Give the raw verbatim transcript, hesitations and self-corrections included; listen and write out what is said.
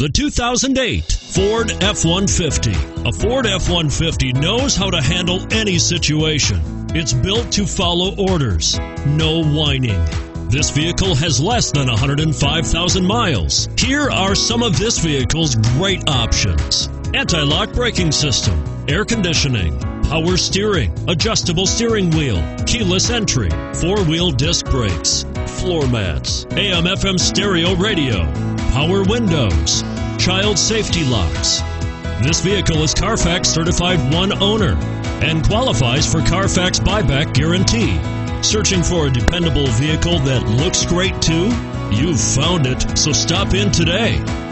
The two thousand eight Ford F one fifty. A Ford F one fifty knows how to handle any situation. It's built to follow orders, no whining. This vehicle has less than one hundred five thousand miles. Here are some of this vehicle's great options: anti-lock braking system, air conditioning, power steering, adjustable steering wheel, keyless entry, four-wheel disc brakes, floor mats, A M F M stereo radio, power windows, child safety locks. This vehicle is Carfax certified one owner and qualifies for Carfax buyback guarantee. Searching for a dependable vehicle that looks great too? You've found it, so stop in today.